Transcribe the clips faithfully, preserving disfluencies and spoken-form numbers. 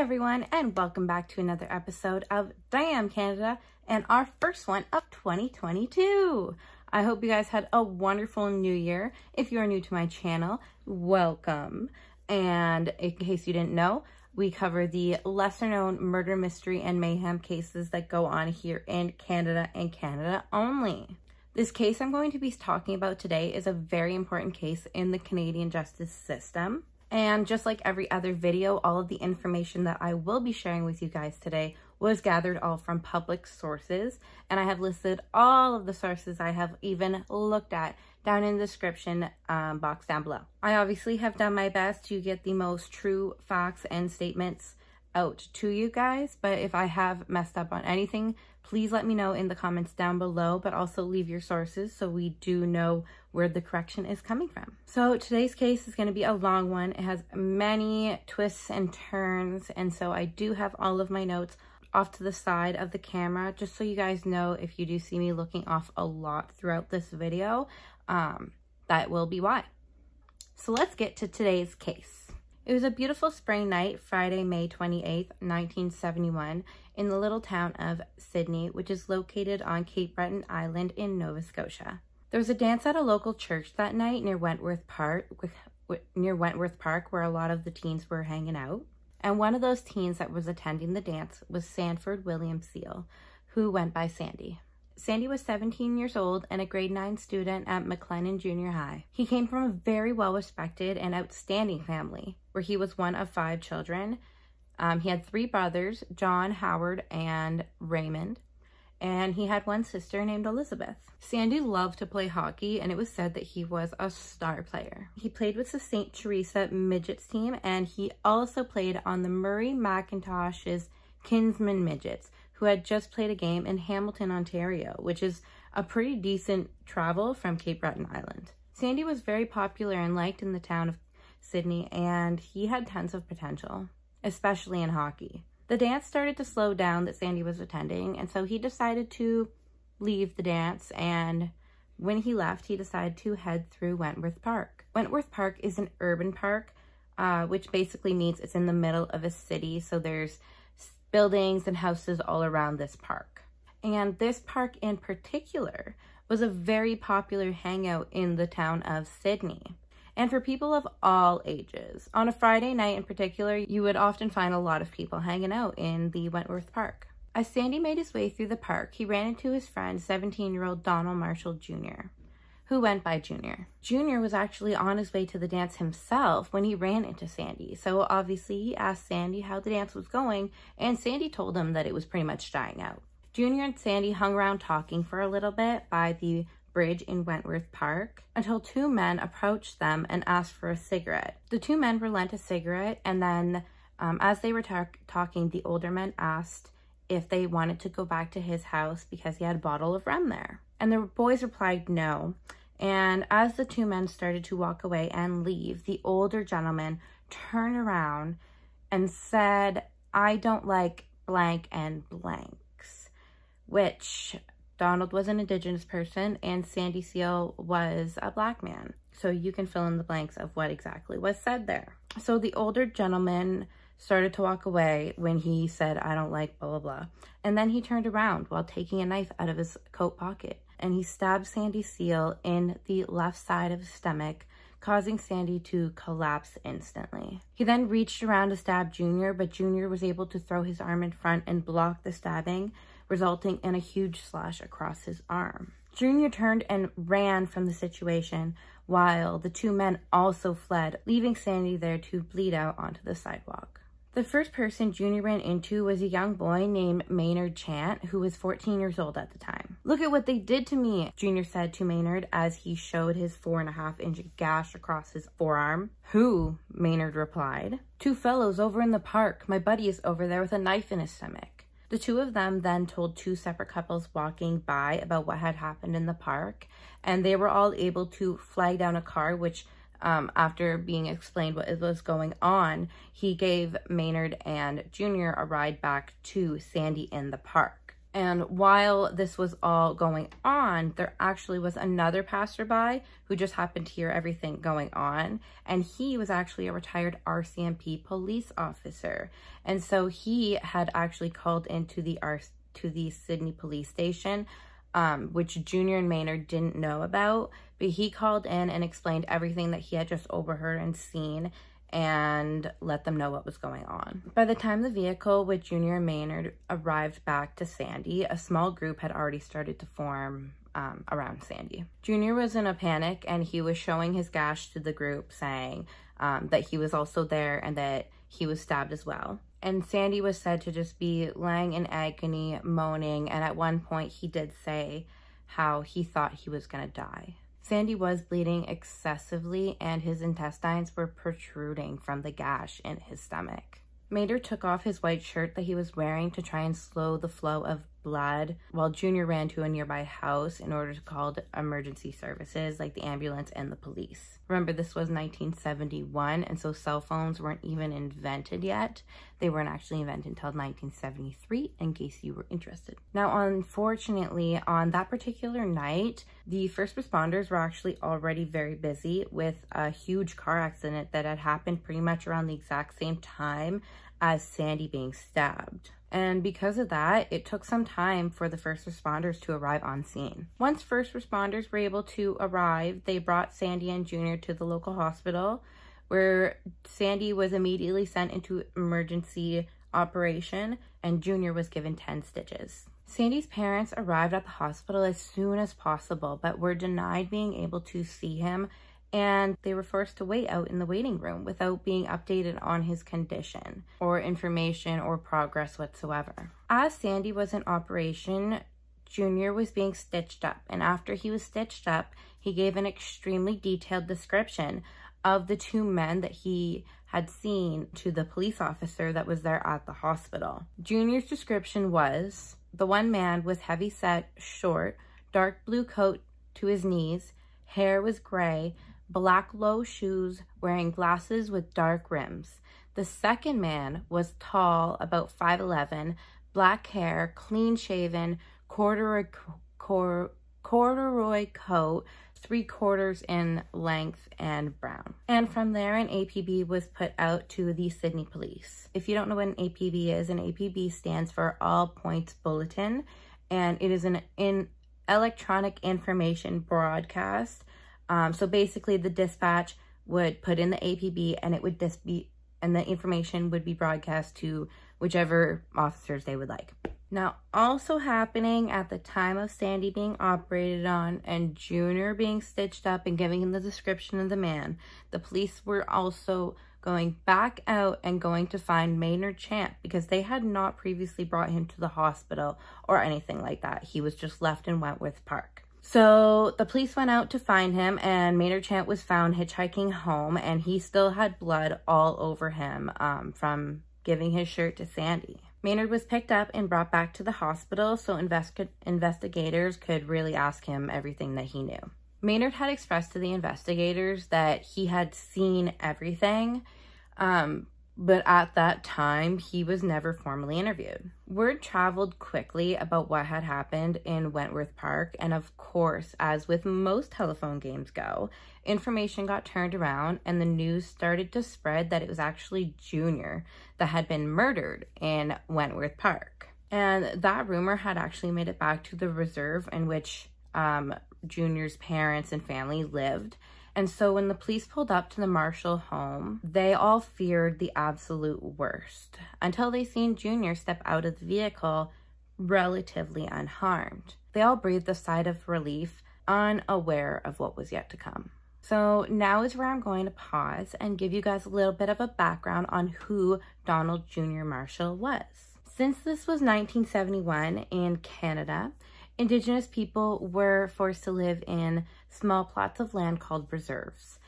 Hi everyone, and welcome back to another episode of Damn Canada, and our first one of twenty twenty-two. I hope you guys had a wonderful new year. If you are new to my channel, welcome. And in case you didn't know, we cover the lesser known murder, mystery, and mayhem cases that go on here in Canada and Canada only. This case I'm going to be talking about today is a very important case in the Canadian justice system. And just like every other video, all of the information that I will be sharing with you guys today was gathered all from public sources. And I have listed all of the sources I have even looked at down in the description um, box down below. I obviously have done my best to get the most true facts and statements out to you guys. But if I have messed up on anything, please let me know in the comments down below, but also leave your sources so we do know where the correction is coming from. So today's case is going to be a long one. It has many twists and turns, and so I do have all of my notes off to the side of the camera, just so you guys know if you do see me looking off a lot throughout this video, um, that will be why. So let's get to today's case. It was a beautiful spring night, Friday, May twenty-eighth, nineteen seventy-one, in the little town of Sydney, which is located on Cape Breton Island in Nova Scotia. There was a dance at a local church that night near Wentworth Park, with, with, near Wentworth Park, where a lot of the teens were hanging out. And one of those teens that was attending the dance was Sanford William Seale, who went by Sandy. Sandy was seventeen years old and a grade nine student at McLennan Junior High. He came from a very well-respected and outstanding family, where he was one of five children. Um, he had three brothers, John, Howard, and Raymond, and he had one sister named Elizabeth. Sandy loved to play hockey, and it was said that he was a star player. He played with the Saint Teresa Midgets team, and he also played on the Murray McIntosh's Kinsmen Midgets, who had just played a game in Hamilton, Ontario, which is a pretty decent travel from Cape Breton Island. Sandy was very popular and liked in the town of Sydney, and he had tons of potential, especially in hockey. The dance started to slow down that Sandy was attending, and so he decided to leave the dance, and when he left, he decided to head through Wentworth Park. Wentworth Park is an urban park, uh, which basically means it's in the middle of a city, so there's buildings and houses all around this park. And this park in particular was a very popular hangout in the town of Sydney, and for people of all ages. On a Friday night in particular, you would often find a lot of people hanging out in the Wentworth Park. As Sandy made his way through the park, he ran into his friend, seventeen-year-old Donald Marshall Junior, who went by Junior. Junior was actually on his way to the dance himself when he ran into Sandy. So obviously he asked Sandy how the dance was going, and Sandy told him that it was pretty much dying out. Junior and Sandy hung around talking for a little bit by the bridge in Wentworth Park until two men approached them and asked for a cigarette. The two men were lent a cigarette, and then um, as they were ta talking, the older man asked if they wanted to go back to his house because he had a bottle of rum there. And the boys replied no. And as the two men started to walk away and leave, the older gentleman turned around and said, "I don't like blank and blanks," which Donald was an Indigenous person and Sandy Seale was a Black man. So you can fill in the blanks of what exactly was said there. So the older gentleman started to walk away when he said, "I don't like blah, blah, blah." And then he turned around while taking a knife out of his coat pocket, and he stabbed Sandy Seale in the left side of his stomach, causing Sandy to collapse instantly. He then reached around to stab Junior, but Junior was able to throw his arm in front and block the stabbing, resulting in a huge slash across his arm. Junior turned and ran from the situation, while the two men also fled, leaving Sandy there to bleed out onto the sidewalk. The first person Junior ran into was a young boy named Maynard Chant, who was fourteen years old at the time. "Look at what they did to me," Junior said to Maynard as he showed his four and a half inch gash across his forearm. "Who?" Maynard replied. "Two fellows over in the park. My buddy is over there with a knife in his stomach." The two of them then told two separate couples walking by about what had happened in the park, and they were all able to flag down a car, which Um, after being explained what was going on, he gave Maynard and Junior a ride back to Sandy in the park. And while this was all going on, there actually was another passerby who just happened to hear everything going on. And he was actually a retired R C M P police officer. And so he had actually called into the R to the Sydney police station, um, which Junior and Maynard didn't know about. But he called in and explained everything that he had just overheard and seen, and let them know what was going on. By the time the vehicle with Junior and Maynard arrived back to Sandy, a small group had already started to form um, around Sandy. Junior was in a panic, and he was showing his gash to the group, saying um, that he was also there and that he was stabbed as well. And Sandy was said to just be lying in agony, moaning, and at one point he did say how he thought he was gonna die. Sandy was bleeding excessively, and his intestines were protruding from the gash in his stomach. Maynard took off his white shirt that he was wearing to try and slow the flow of blood, while Junior ran to a nearby house in order to call emergency services like the ambulance and the police. Remember, this was nineteen seventy-one, and so cell phones weren't even invented yet. They weren't actually invented until nineteen seventy-three, in case you were interested. Now, unfortunately, on that particular night, the first responders were actually already very busy with a huge car accident that had happened pretty much around the exact same time as Sandy being stabbed. And because of that, it took some time for the first responders to arrive on scene. Once first responders were able to arrive, they brought Sandy and Junior to the local hospital, where Sandy was immediately sent into emergency operation, and Junior was given ten stitches. Sandy's parents arrived at the hospital as soon as possible, but were denied being able to see him, and they were forced to wait out in the waiting room without being updated on his condition or information or progress whatsoever. As Sandy was in operation, Junior was being stitched up, and after he was stitched up, he gave an extremely detailed description of the two men that he had seen to the police officer that was there at the hospital. Junior's description was, the one man was heavy-set, short, dark blue coat to his knees, hair was gray, black low shoes, wearing glasses with dark rims. The second man was tall, about five eleven, black hair, clean-shaven, corduroy, cor corduroy coat, three quarters in length, and brown. And from there, an A P B was put out to the Sydney police. If you don't know what an A P B is, an A P B stands for All Points Bulletin, and it is an in electronic information broadcast. Um, so basically, the dispatch would put in the A P B, and it would dis be, and the information would be broadcast to whichever officers they would like. Now, also happening at the time of Sandy being operated on and Junior being stitched up and giving him the description of the man, the police were also going back out and going to find Maynard Champ, because they had not previously brought him to the hospital or anything like that. He was just left in Wentworth Park. So the police went out to find him, and Maynard Champ was found hitchhiking home, and he still had blood all over him um, from giving his shirt to Sandy. Maynard was picked up and brought back to the hospital so invest- investigators could really ask him everything that he knew. Maynard had expressed to the investigators that he had seen everything, um, but at that time, he was never formally interviewed. Word traveled quickly about what had happened in Wentworth Park, and of course, as with most telephone games go, information got turned around, and the news started to spread that it was actually Junior that had been murdered in Wentworth Park. And that rumor had actually made it back to the reserve in which um, Junior's parents and family lived. And so when the police pulled up to the Marshall home, they all feared the absolute worst until they seen Junior step out of the vehicle relatively unharmed. They all breathed a sigh of relief, unaware of what was yet to come. So now is where I'm going to pause and give you guys a little bit of a background on who Donald Junior Marshall was. Since this was nineteen seventy-one in Canada, Indigenous people were forced to live in small plots of land called reserves,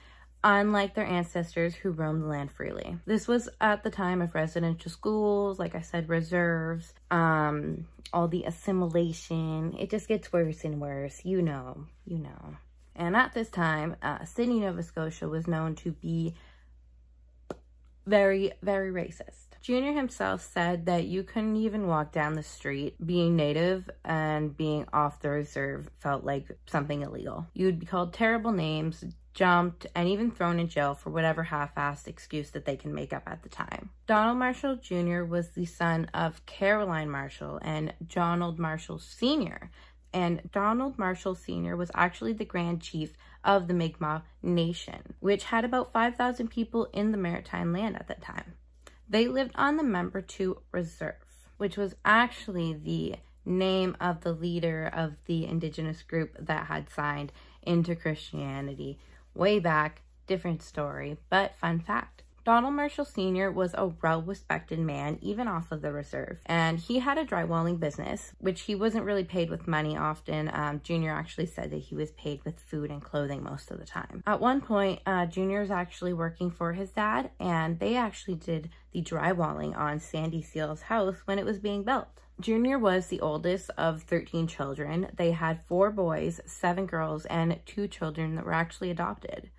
unlike their ancestors who roamed the land freely. This was at the time of residential schools, like I said, reserves, um, all the assimilation. It just gets worse and worse, you know, you know. And at this time, uh, Sydney, Nova Scotia was known to be very, very racist. Junior himself said that you couldn't even walk down the street. Being Native and being off the reserve felt like something illegal. You'd be called terrible names, jumped, and even thrown in jail for whatever half-assed excuse that they can make up at the time. Donald Marshall Junior was the son of Caroline Marshall and Donald Marshall Senior, and Donald Marshall Senior was actually the Grand Chief of the Mi'kmaq Nation, which had about five thousand people in the maritime land at that time. They lived on the Membertou Reserve, which was actually the name of the leader of the indigenous group that had signed into Christianity way back, different story, but fun fact. Donald Marshall Senior was a well-respected man, even off of the reserve, and he had a drywalling business, which he wasn't really paid with money often. Um, Junior actually said that he was paid with food and clothing most of the time. At one point, uh, Junior was actually working for his dad, and they actually did the drywalling on Sandy Seale's house when it was being built. Junior was the oldest of thirteen children. They had four boys, seven girls, and two children that were actually adopted.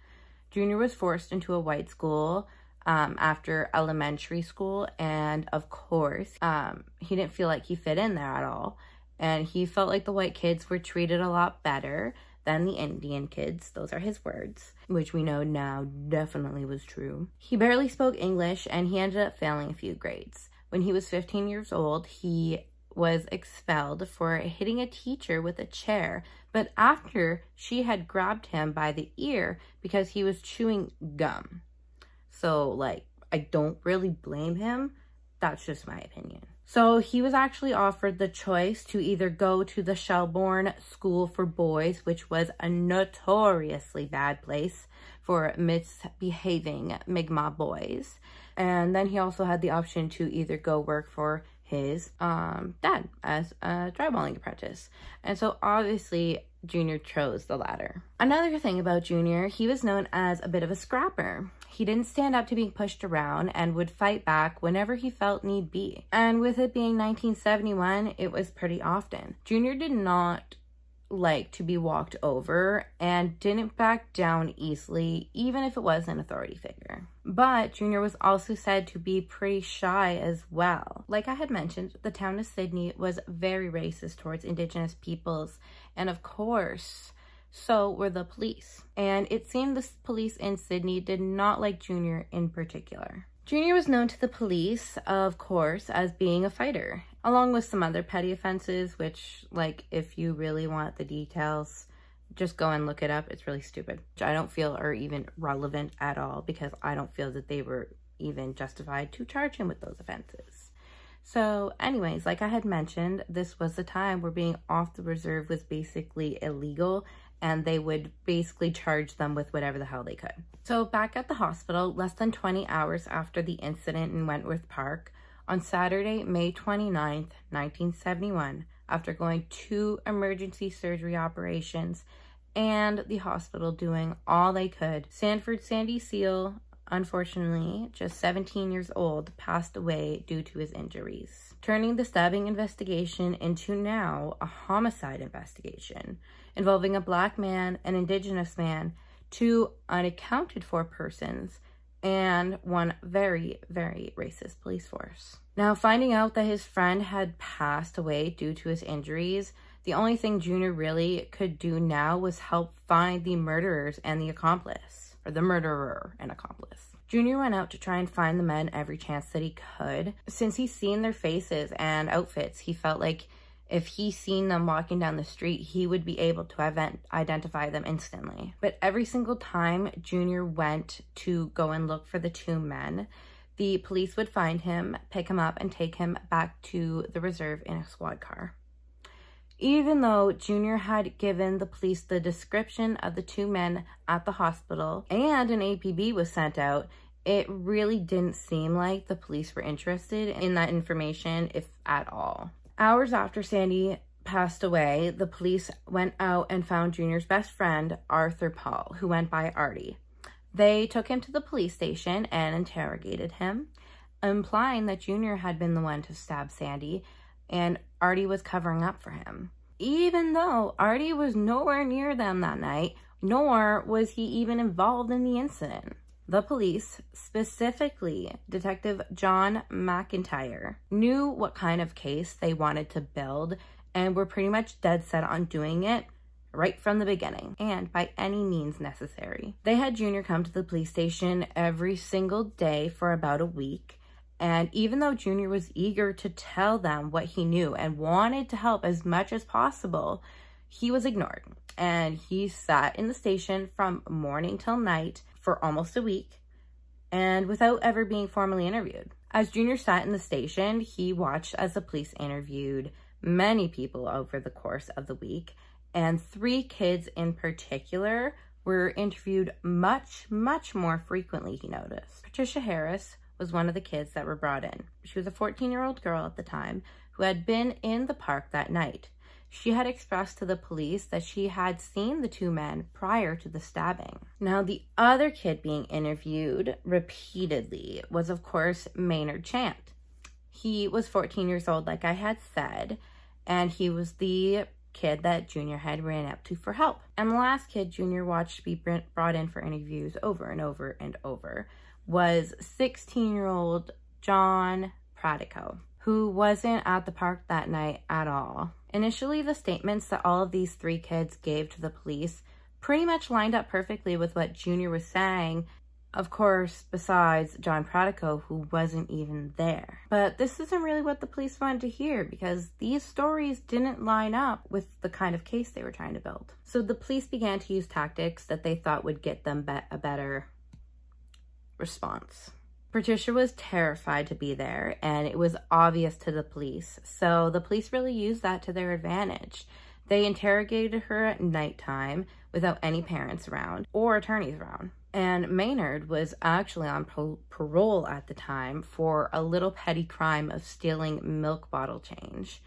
Junior was forced into a white school um, after elementary school, and of course, um, he didn't feel like he fit in there at all, and he felt like the white kids were treated a lot better than the Indian kids. Those are his words, which we know now definitely was true. He barely spoke English, and he ended up failing a few grades. When he was fifteen years old, he was expelled for hitting a teacher with a chair, but after she had grabbed him by the ear because he was chewing gum. So, like, I don't really blame him. That's just my opinion. So he was actually offered the choice to either go to the Shelburne School for Boys, which was a notoriously bad place for misbehaving Mi'kmaq boys. And then he also had the option to either go work for his um, dad as a drywalling apprentice. And so obviously Junior chose the latter. Another thing about Junior, he was known as a bit of a scrapper. He didn't stand up to being pushed around and would fight back whenever he felt need be. And with it being nineteen seventy-one, it was pretty often. Junior did not like to be walked over and didn't back down easily, even if it was an authority figure. But Junior was also said to be pretty shy as well. Like I had mentioned, the town of Sydney was very racist towards Indigenous peoples, and of course, so were the police. And it seemed the police in Sydney did not like Junior in particular. Junior was known to the police, of course, as being a fighter, along with some other petty offenses, which, like, if you really want the details, just go and look it up. It's really stupid, which I don't feel are even relevant at all, because I don't feel that they were even justified to charge him with those offenses. So anyways, like I had mentioned, this was the time where being off the reserve was basically illegal, and they would basically charge them with whatever the hell they could. So back at the hospital, less than twenty hours after the incident in Wentworth Park, on Saturday, May twenty-ninth, nineteen seventy-one, after going two emergency surgery operations and the hospital doing all they could, Sanford Sandy Seale, unfortunately, just seventeen years old, passed away due to his injuries, turning the stabbing investigation into now a homicide investigation involving a black man, an indigenous man, two unaccounted for persons, and one very, very racist police force. Now, finding out that his friend had passed away due to his injuries, the only thing Junior really could do now was help find the murderers and the accomplice. Or the murderer and accomplice. Junior went out to try and find the men every chance that he could. Since he's seen their faces and outfits, he felt like if he seen them walking down the street, he would be able to event identify them instantly. But every single time Junior went to go and look for the two men, the police would find him, pick him up, and take him back to the reserve in a squad car. Even though Junior had given the police the description of the two men at the hospital and an A P B was sent out, it really didn't seem like the police were interested in that information, if at all. Hours after Sandy passed away, the police went out and found Junior's best friend, Arthur Paul, who went by Artie. They took him to the police station and interrogated him, implying that Junior had been the one to stab Sandy, and Artie was covering up for him. Even though Artie was nowhere near them that night, nor was he even involved in the incident. the police, specifically Detective John McIntyre, knew what kind of case they wanted to build and were pretty much dead set on doing it right from the beginning and by any means necessary. They had Junior come to the police station every single day for about a week, and even though Junior was eager to tell them what he knew and wanted to help as much as possible, he was ignored, and he sat in the station from morning till night for almost a week and without ever being formally interviewed. As Junior sat in the station, he watched as the police interviewed many people over the course of the week, and three kids in particular were interviewed much, much more frequently, he noticed. Patricia Harris was one of the kids that were brought in. She was a fourteen-year-old girl at the time who had been in the park that night. She had expressed to the police that she had seen the two men prior to the stabbing. Now, the other kid being interviewed repeatedly was, of course, Maynard Chant. He was fourteen years old, like I had said, and he was the kid that Junior had ran up to for help. And the last kid Junior watched be brought in for interviews over and over and over was sixteen-year-old John Pratico, who wasn't at the park that night at all. Initially, the statements that all of these three kids gave to the police pretty much lined up perfectly with what Junior was saying, of course, besides John Pratico, who wasn't even there. But this isn't really what the police wanted to hear, because these stories didn't line up with the kind of case they were trying to build. So the police began to use tactics that they thought would get them be- a better response. Patricia was terrified to be there, and it was obvious to the police, so the police really used that to their advantage. They interrogated her at nighttime without any parents around or attorneys around. And Maynard was actually on parole at the time for a little petty crime of stealing milk bottle change.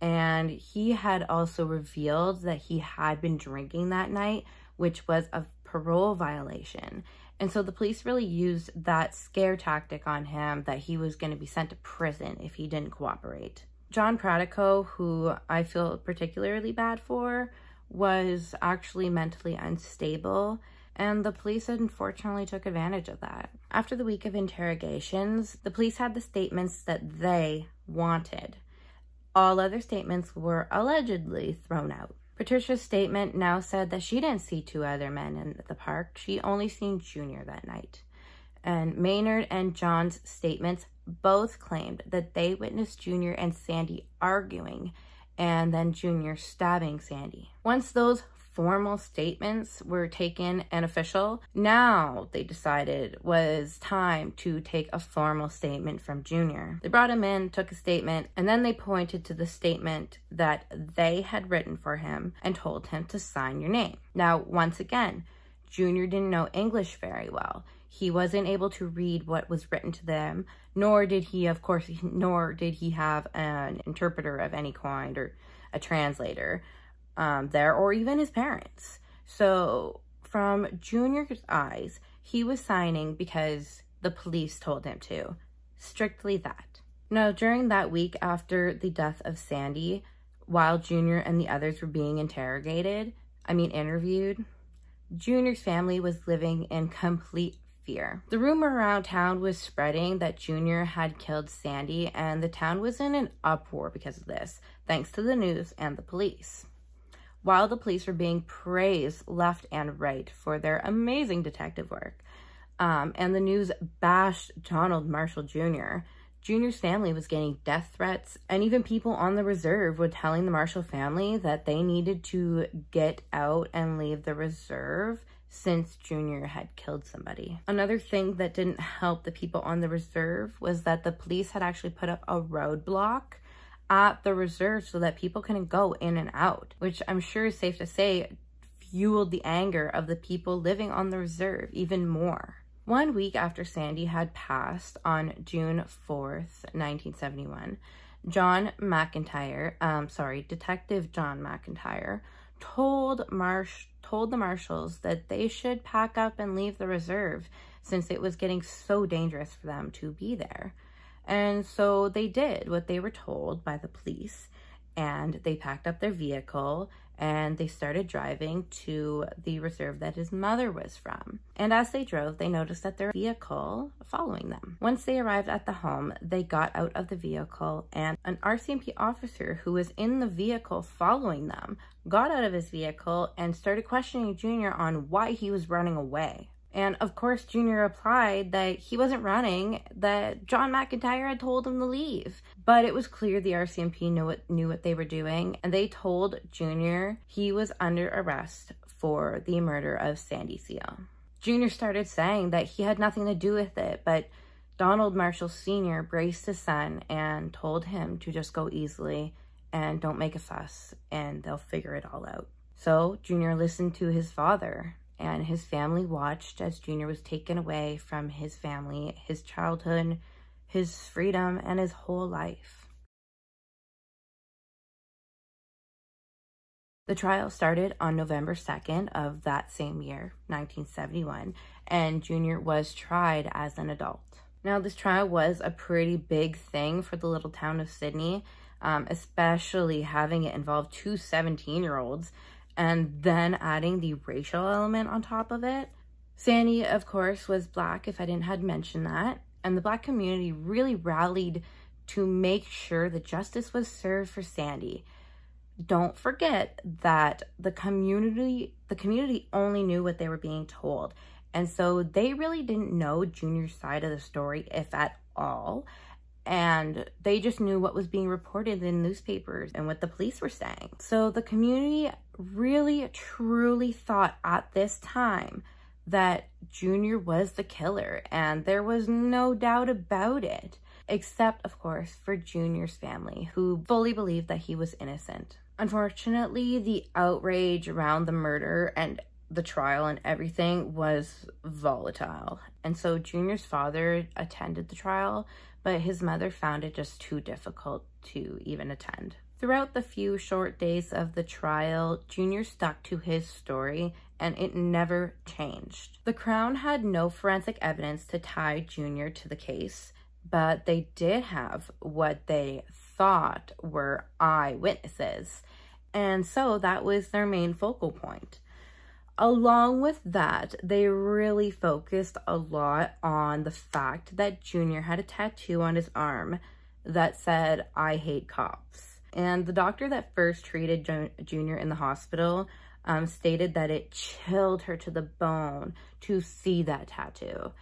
And he had also revealed that he had been drinking that night, which was a parole violation. And so the police really used that scare tactic on him, that he was going to be sent to prison if he didn't cooperate. John Pratico, who I feel particularly bad for, was actually mentally unstable, and the police unfortunately took advantage of that. After the week of interrogations, the police had the statements that they wanted. All other statements were allegedly thrown out. Patricia's statement now said that she didn't see two other men in the park. She only seen Junior that night. And Maynard and John's statements both claimed that they witnessed Junior and Sandy arguing, and then Junior stabbing Sandy. Once those formal statements were taken and official, now they decided was time to take a formal statement from Junior. They brought him in, took a statement, and then they pointed to the statement that they had written for him and told him to sign your name. Now, once again, Junior didn't know English very well. He wasn't able to read what was written to them, nor did he, of course, nor did he have an interpreter of any kind or a translator Um, there, or even his parents. So from Junior's eyes, he was signing because the police told him to. Strictly that. Now, during that week after the death of Sandy, while Junior and the others were being interrogated, I mean interviewed, Junior's family was living in complete fear. The rumor around town was spreading that Junior had killed Sandy, and the town was in an uproar because of this, thanks to the news and the police. While the police were being praised left and right for their amazing detective work, um, and the news bashed Donald Marshall Junior, Junior's family was getting death threats, and even people on the reserve were telling the Marshall family that they needed to get out and leave the reserve since Junior had killed somebody. Another thing that didn't help the people on the reserve was that the police had actually put up a roadblock at the reserve so that people couldn't go in and out, which I'm sure is safe to say fueled the anger of the people living on the reserve even more. One week after Sandy had passed, on June fourth, nineteen seventy-one, John McIntyre, um, sorry, Detective John McIntyre, told Marsh, told the Marshals that they should pack up and leave the reserve since it was getting so dangerous for them to be there. And so they did what they were told by the police, and they packed up their vehicle and they started driving to the reserve that his mother was from. And as they drove, they noticed that their vehicle following them. Once they arrived at the home, they got out of the vehicle, and an R C M P officer who was in the vehicle following them got out of his vehicle and started questioning Junior on why he was running away. And of course, Junior replied that he wasn't running, that John McIntyre had told him to leave. But it was clear the R C M P knew what, knew what they were doing, and they told Junior he was under arrest for the murder of Sandy Seale. Junior started saying that he had nothing to do with it, but Donald Marshall Senior braced his son and told him to just go easily and don't make a fuss, and they'll figure it all out. So Junior listened to his father, and his family watched as Junior was taken away from his family, his childhood, his freedom, and his whole life. The trial started on November second of that same year, nineteen seventy-one, and Junior was tried as an adult. Now, this trial was a pretty big thing for the little town of Sydney, um, especially having it involve two seventeen-year-olds, and then adding the racial element on top of it. Sandy, of course, was Black, if I didn't had mentioned that, and the Black community really rallied to make sure that justice was served for Sandy. Don't forget that the community, the community only knew what they were being told, and so they really didn't know Junior's side of the story, if at all, and they just knew what was being reported in newspapers and what the police were saying. So the community really truly thought at this time that Junior was the killer, and there was no doubt about it, except of course for Junior's family, who fully believed that he was innocent. Unfortunately, the outrage around the murder and the trial and everything was volatile, and so Junior's father attended the trial, but his mother found it just too difficult to even attend. Throughout the few short days of the trial, Junior stuck to his story, and it never changed. The Crown had no forensic evidence to tie Junior to the case, but they did have what they thought were eyewitnesses, and so that was their main focal point. Along with that, they really focused a lot on the fact that Junior had a tattoo on his arm that said, "I hate cops." And the doctor that first treated Junior in the hospital um, stated that it chilled her to the bone to see that tattoo.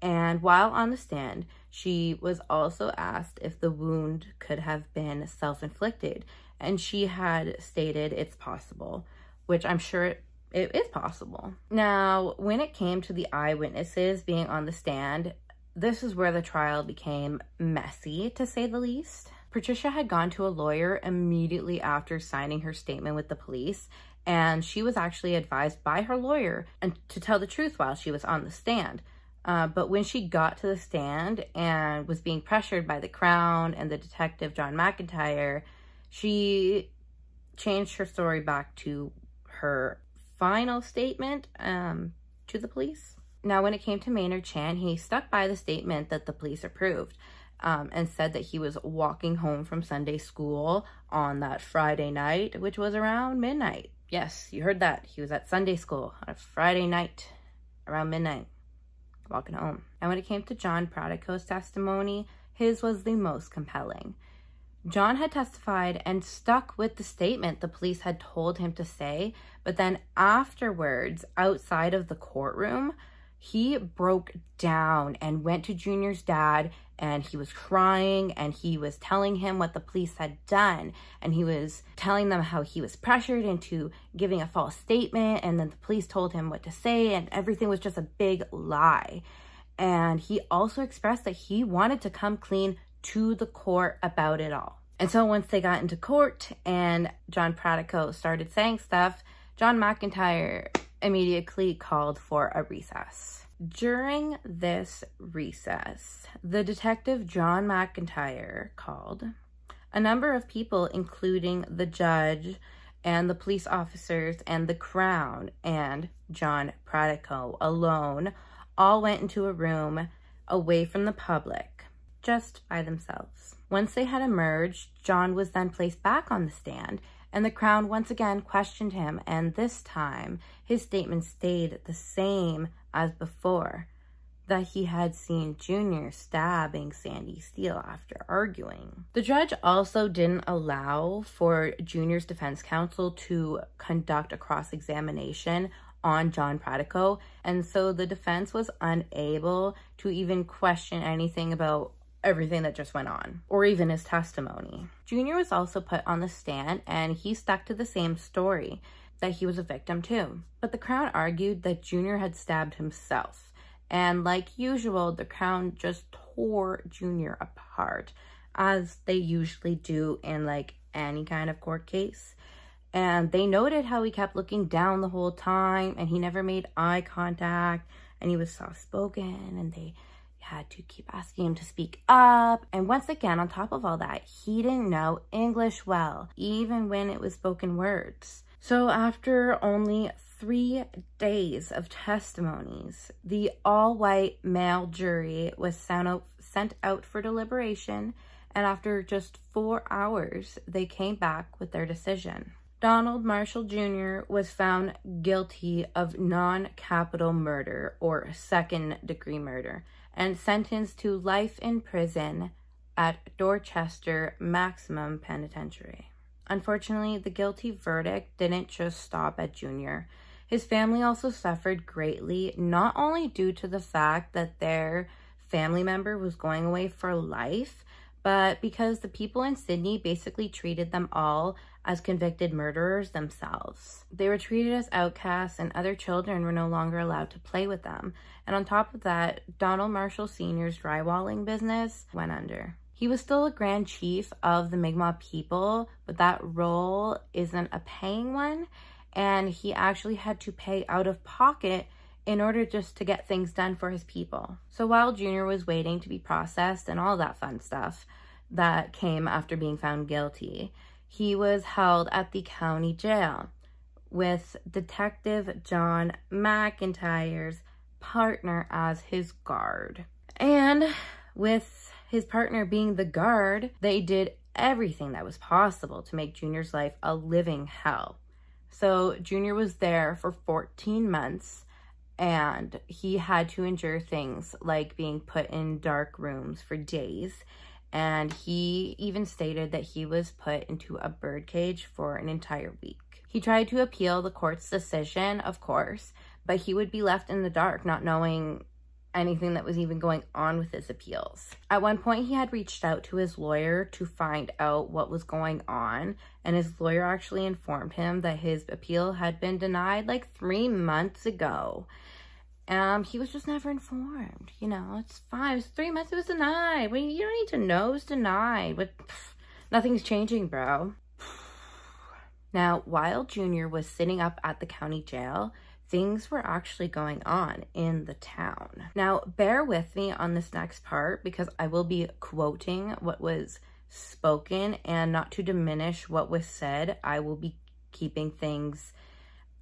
And while on the stand, she was also asked if the wound could have been self-inflicted. And she had stated it's possible, which I'm sure it, it is possible. Now, when it came to the eyewitnesses being on the stand, this is where the trial became messy, to say the least. Patricia had gone to a lawyer immediately after signing her statement with the police, and she was actually advised by her lawyer and to tell the truth while she was on the stand. Uh, but when she got to the stand and was being pressured by the Crown and the detective John McIntyre, she changed her story back to her final statement um, to the police. Now, when it came to Maynard Chan, he stuck by the statement that the police approved. Um, and said that he was walking home from Sunday school on that Friday night, which was around midnight. Yes, you heard that. He was at Sunday school on a Friday night around midnight, walking home. And when it came to John Pratico's testimony, his was the most compelling. John had testified and stuck with the statement the police had told him to say, but then afterwards, outside of the courtroom, he broke down and went to Junior's dad, and he was crying, and he was telling him what the police had done, and he was telling them how he was pressured into giving a false statement, and then the police told him what to say, and everything was just a big lie. And he also expressed that he wanted to come clean to the court about it all. And so once they got into court and John Pratico started saying stuff, John McIntyre immediately called for a recess. During this recess, the detective John McIntyre called. A number of people, including the judge and the police officers and the Crown and John Pratico alone, all went into a room away from the public, just by themselves. Once they had emerged, John was then placed back on the stand, and the Crown once again questioned him, and this time his statement stayed the same as before, that he had seen Junior stabbing Sandy Steele after arguing. The judge also didn't allow for Junior's defense counsel to conduct a cross-examination on John Pratico, and so the defense was unable to even question anything about everything that just went on, or even his testimony. Junior was also put on the stand, and he stuck to the same story, that he was a victim too. But the Crown argued that Junior had stabbed himself, and like usual, the Crown just tore Junior apart, as they usually do in like any kind of court case. And they noted how he kept looking down the whole time, and he never made eye contact, and he was soft-spoken, and they had to keep asking him to speak up. And once again, on top of all that, he didn't know English well, even when it was spoken words. So after only three days of testimonies, the all-white male jury was sent out, sent out for deliberation, and after just four hours, they came back with their decision. Donald Marshall Junior was found guilty of non-capital murder, or second-degree murder, and sentenced to life in prison at Dorchester Maximum Penitentiary. Unfortunately, the guilty verdict didn't just stop at Junior. His family also suffered greatly, not only due to the fact that their family member was going away for life, but because the people in Sydney basically treated them all as convicted murderers themselves. They were treated as outcasts, and other children were no longer allowed to play with them. And on top of that, Donald Marshall Senior's drywalling business went under. He was still a Grand Chief of the Mi'kmaq people, but that role isn't a paying one, and he actually had to pay out of pocket in order just to get things done for his people. So while Junior was waiting to be processed and all that fun stuff that came after being found guilty, he was held at the county jail with Detective John McIntyre's partner as his guard. And with his partner being the guard, they did everything that was possible to make Junior's life a living hell. So Junior was there for fourteen months, and he had to endure things like being put in dark rooms for days, and he even stated that he was put into a birdcage for an entire week. He tried to appeal the court's decision, of course, but he would be left in the dark, not knowing anything that was even going on with his appeals. At one point, he had reached out to his lawyer to find out what was going on, and his lawyer actually informed him that his appeal had been denied like three months ago. Um, he was just never informed. You know, it's fine. It was three months. It was denied. Well, you don't need to know. It was denied. But pff, nothing's changing, bro. Now, while Junior was sitting up at the county jail, things were actually going on in the town. Now, bear with me on this next part, because I will be quoting what was spoken, and not to diminish what was said, I will be keeping things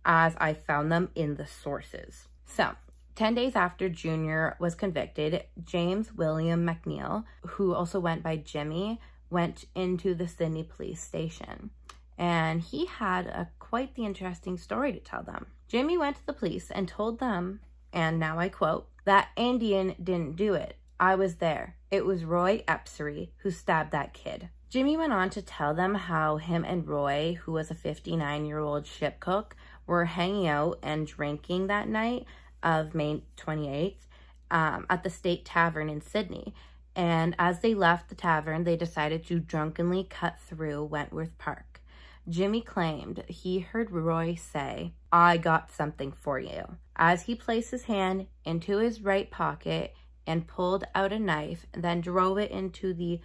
as I found them in the sources. So, ten days after Junior was convicted, James William McNeil, who also went by Jimmy, went into the Sydney police station, and he had a quite the interesting story to tell them. Jimmy went to the police and told them, and now I quote, "That Indian didn't do it. I was there. It was Roy Ebsary who stabbed that kid." Jimmy went on to tell them how him and Roy, who was a fifty-nine-year-old ship cook, were hanging out and drinking that night of May twenty-eighth um, at the State Tavern in Sydney. And as they left the tavern, they decided to drunkenly cut through Wentworth Park. Jimmy claimed he heard Roy say, "I got something for you," as he placed his hand into his right pocket and pulled out a knife, and then drove it into the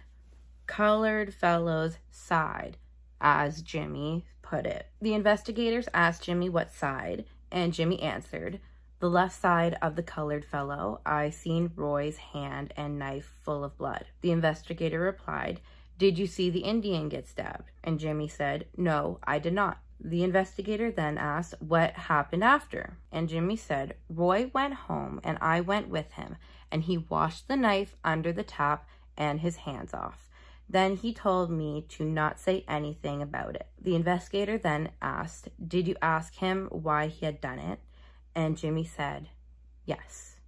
colored fellow's side, as Jimmy put it. The investigators asked Jimmy what side, and Jimmy answered, "The left side of the colored fellow. I seen Roy's hand and knife full of blood." The investigator replied, "Did you see the Indian get stabbed?" And Jimmy said, "No, I did not." The investigator then asked what happened after. And Jimmy said, "Roy went home and I went with him, and he washed the knife under the tap and his hands off. Then he told me to not say anything about it. The investigator then asked, "Did you ask him why he had done it?" And Jimmy said, "Yes."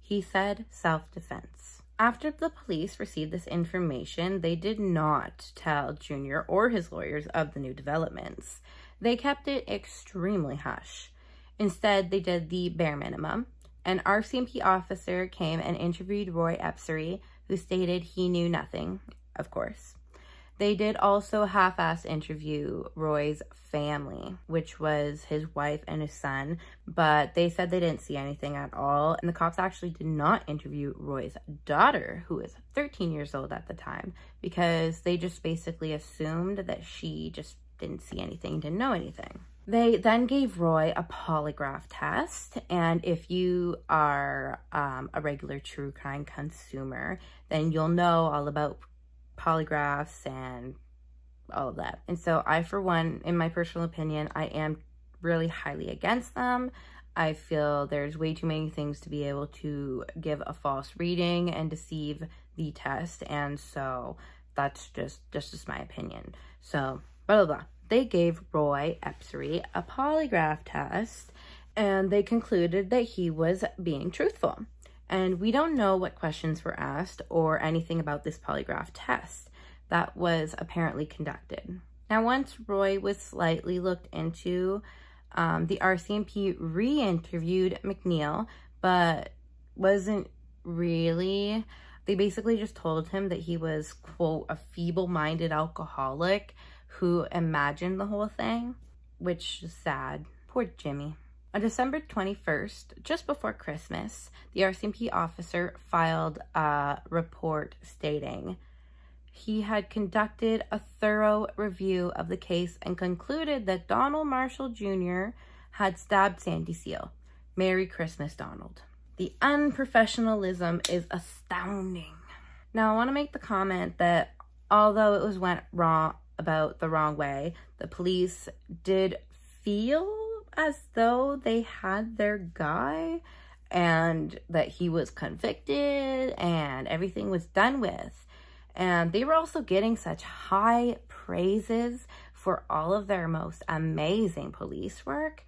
He said self-defense. After the police received this information, they did not tell Junior or his lawyers of the new developments. They kept it extremely hush. Instead, they did the bare minimum. An R C M P officer came and interviewed Roy Ebsary, who stated he knew nothing, of course. They did also half-ass interview Roy's family, which was his wife and his son, but they said they didn't see anything at all, and the cops actually did not interview Roy's daughter, who was thirteen years old at the time, because they just basically assumed that she just didn't see anything, didn't know anything. They then gave Roy a polygraph test, and if you are um, a regular true crime consumer, then you'll know all about polygraphs and all of that. And so I, for one, in my personal opinion, I am really highly against them. I feel there's way too many things to be able to give a false reading and deceive the test, and so that's just, just, just my opinion. So, blah, blah, blah. They gave Roy Ebsary a polygraph test, and they concluded that he was being truthful. And we don't know what questions were asked or anything about this polygraph test that was apparently conducted. Now, once Roy was slightly looked into, um, the R C M P re-interviewed McNeil, but wasn't really. They basically just told him that he was, quote, a feeble-minded alcoholic who imagined the whole thing, which is sad. Poor Jimmy. On December twenty-first, just before Christmas, the R C M P officer filed a report stating he had conducted a thorough review of the case and concluded that Donald Marshall Junior had stabbed Sandy Seale. Merry Christmas, Donald. The unprofessionalism is astounding. Now, I want to make the comment that although it was went wrong, about the wrong way, the police did feel as though they had their guy and that he was convicted and everything was done with. And they were also getting such high praises for all of their most amazing police work.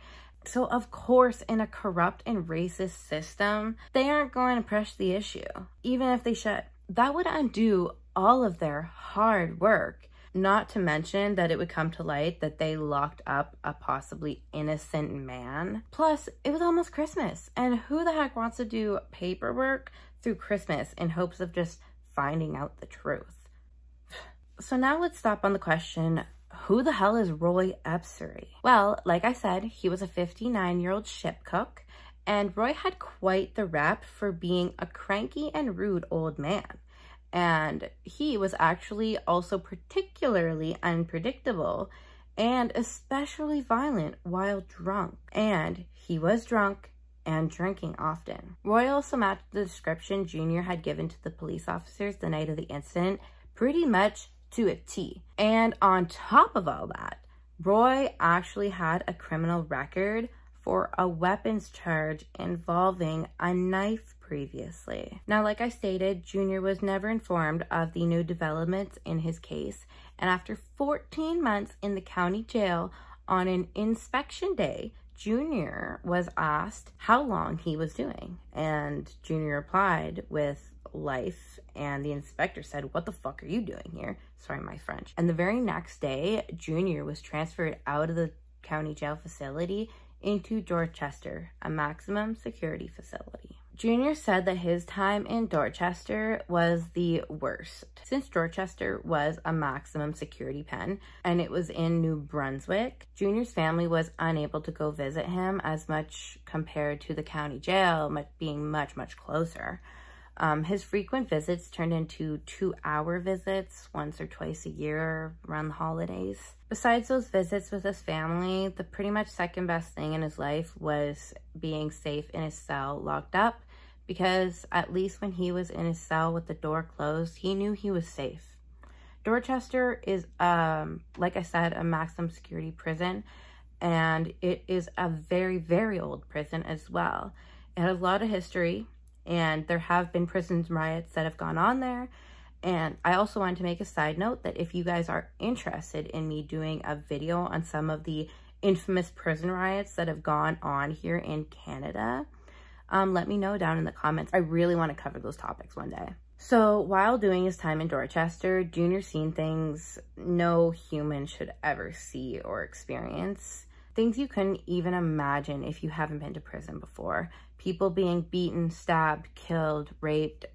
So of course, in a corrupt and racist system, they aren't going to press the issue, even if they should. That would undo all of their hard work. Not to mention that it would come to light that they locked up a possibly innocent man. Plus, it was almost Christmas, and who the heck wants to do paperwork through Christmas in hopes of just finding out the truth? So now let's stop on the question, who the hell is Roy Ebsary? Well, like I said, he was a fifty-nine-year-old ship cook, and Roy had quite the rep for being a cranky and rude old man. And he was actually also particularly unpredictable and especially violent while drunk. And he was drunk and drinking often. Roy also matched the description Junior had given to the police officers the night of the incident pretty much to a T. And on top of all that, Roy actually had a criminal record for a weapons charge involving a knife previously. Now, like I stated, Junior was never informed of the new developments in his case, and after fourteen months in the county jail, on an inspection day, Junior was asked how long he was doing, and Junior replied with life, and the inspector said, "What the fuck are you doing here?" Sorry, my French. And the very next day, Junior was transferred out of the county jail facility into Dorchester, a maximum security facility. Junior said that his time in Dorchester was the worst, since Dorchester was a maximum security pen and it was in New Brunswick. Junior's family was unable to go visit him as much compared to the county jail much, being much, much closer. Um, his frequent visits turned into two-hour visits once or twice a year around the holidays. Besides those visits with his family, the pretty much second best thing in his life was being safe in his cell locked up, because at least when he was in his cell with the door closed, he knew he was safe. Dorchester is, um, like I said, a maximum security prison, and it is a very, very old prison as well. It had a lot of history, and there have been prison riots that have gone on there, And I also wanted to make a side note that if you guys are interested in me doing a video on some of the infamous prison riots that have gone on here in Canada, um, let me know down in the comments. I really want to cover those topics one day. So while doing his time in Dorchester, Junior seen things no human should ever see or experience. Things you couldn't even imagine if you haven't been to prison before. People being beaten, stabbed, killed, raped,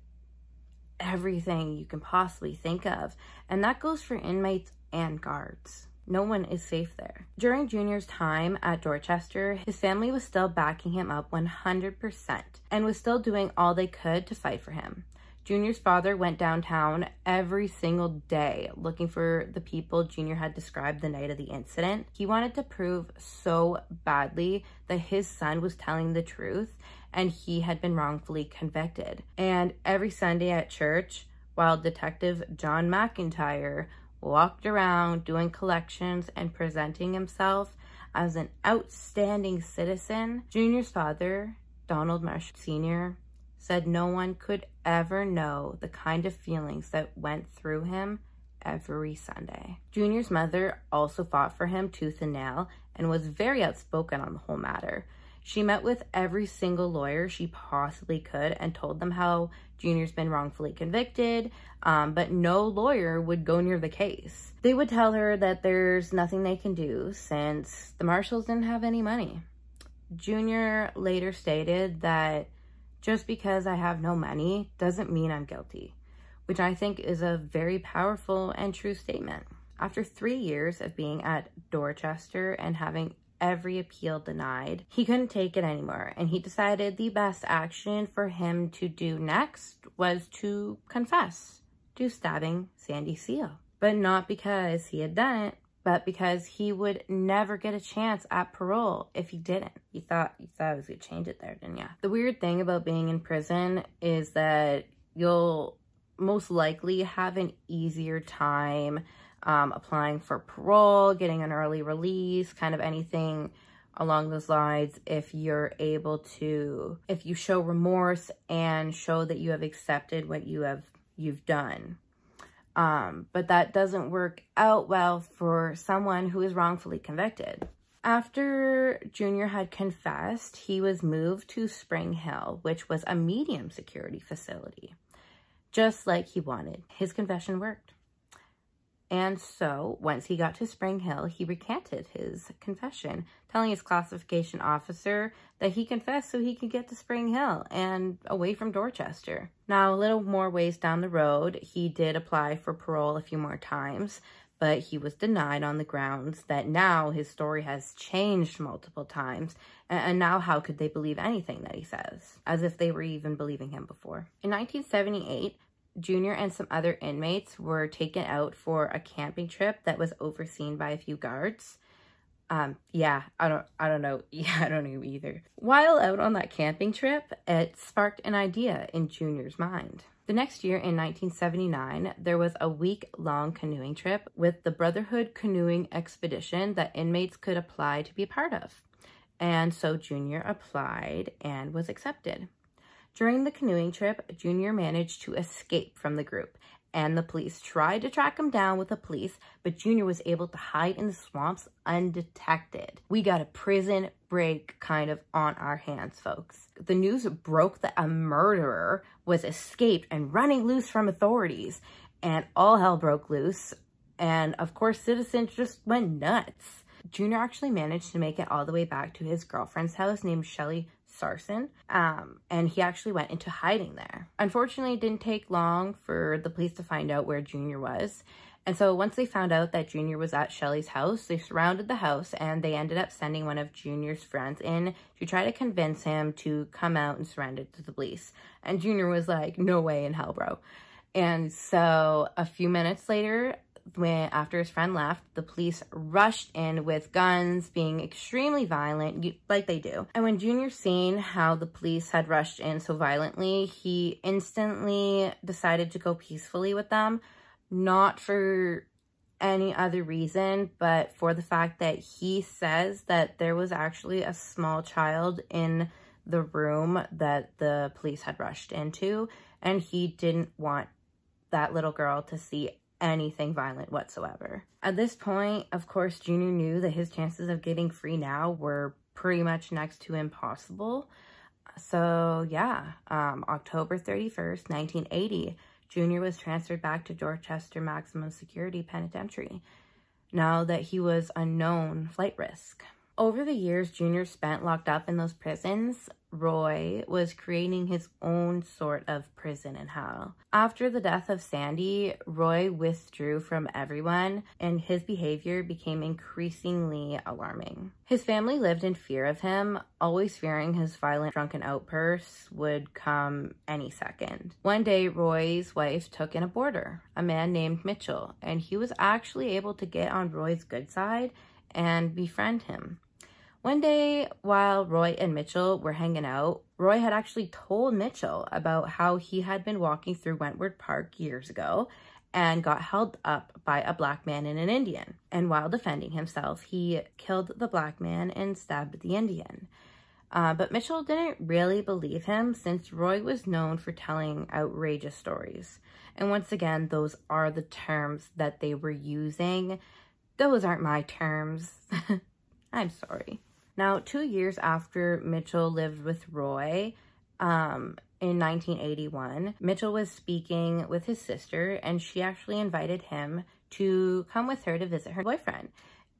everything you can possibly think of. And that goes for inmates and guards. No one is safe there. During Junior's time at Dorchester, his family was still backing him up one hundred percent and was still doing all they could to fight for him. Junior's father went downtown every single day looking for the people Junior had described the night of the incident. He wanted to prove so badly that his son was telling the truth and he had been wrongfully convicted. And every Sunday at church, while Detective John McIntyre walked around doing collections and presenting himself as an outstanding citizen, Junior's father, Donald Marshall Senior, said no one could ever know the kind of feelings that went through him every Sunday. Junior's mother also fought for him tooth and nail and was very outspoken on the whole matter. She met with every single lawyer she possibly could and told them how Junior's been wrongfully convicted, um, but no lawyer would go near the case. They would tell her that there's nothing they can do since the Marshalls didn't have any money. Junior later stated that just because I have no money doesn't mean I'm guilty, which I think is a very powerful and true statement. After three years of being at Dorchester and having every appeal denied, he couldn't take it anymore, and he decided the best action for him to do next was to confess to stabbing Sandy Seale. But not because he had done it, but because he would never get a chance at parole if he didn't. You thought you thought I was gonna change it there, didn't ya? The weird thing about being in prison is that you'll most likely have an easier time um, applying for parole, getting an early release, kind of anything along those lines if you're able to, if you show remorse and show that you have accepted what you have, you've done. Um, but that doesn't work out well for someone who is wrongfully convicted. After Junior had confessed, he was moved to Spring Hill, which was a medium security facility, just like he wanted. His confession worked. And so, once he got to Spring Hill, he recanted his confession, telling his classification officer that he confessed so he could get to Spring Hill and away from Dorchester. Now, a little more ways down the road, he did apply for parole a few more times, but he was denied on the grounds that now his story has changed multiple times, and now how could they believe anything that he says, as if they were even believing him before. In nineteen seventy-eight, Junior and some other inmates were taken out for a camping trip that was overseen by a few guards. Um, yeah, I don't, I don't know. Yeah, I don't know either. While out on that camping trip, it sparked an idea in Junior's mind. The next year in nineteen seventy-nine, there was a week-long canoeing trip with the Brotherhood Canoeing Expedition that inmates could apply to be a part of. And so Junior applied and was accepted. During the canoeing trip, Junior managed to escape from the group, and the police tried to track him down with the police, but Junior was able to hide in the swamps undetected. We got a prison break kind of on our hands, folks. The news broke that a murderer was escaped and running loose from authorities, and all hell broke loose, and of course, citizens just went nuts. Junior actually managed to make it all the way back to his girlfriend's house named Shelley Sarson, um, and he actually went into hiding there. Unfortunately, it didn't take long for the police to find out where Junior was, and so once they found out that Junior was at Shelley's house, they surrounded the house, and they ended up sending one of Junior's friends in to try to convince him to come out and surrender to the police. And Junior was like, no way in hell, bro. And so a few minutes later, when after his friend left, the police rushed in with guns, being extremely violent, like they do. And when Junior seen how the police had rushed in so violently, he instantly decided to go peacefully with them, not for any other reason, but for the fact that he says that there was actually a small child in the room that the police had rushed into, and he didn't want that little girl to see anything violent whatsoever. At this point, of course, Junior knew that his chances of getting free now were pretty much next to impossible. So yeah, um, October thirty-first, nineteen eighty, Junior was transferred back to Dorchester Maximum Security Penitentiary, now that he was a known flight risk. Over the years Junior spent locked up in those prisons, Roy was creating his own sort of prison in hell. After the death of Sandy, Roy withdrew from everyone, and his behavior became increasingly alarming. His family lived in fear of him, always fearing his violent drunken outbursts would come any second. One day, Roy's wife took in a boarder, a man named Mitchell, and he was actually able to get on Roy's good side and befriend him. One day, while Roy and Mitchell were hanging out, Roy had actually told Mitchell about how he had been walking through Wentworth Park years ago and got held up by a black man and an Indian. And while defending himself, he killed the black man and stabbed the Indian. Uh, but Mitchell didn't really believe him, since Roy was known for telling outrageous stories. And once again, those are the terms that they were using. Those aren't my terms. I'm sorry. Now, two years after Mitchell lived with Roy, um, in nineteen eighty-one, Mitchell was speaking with his sister, and she actually invited him to come with her to visit her boyfriend.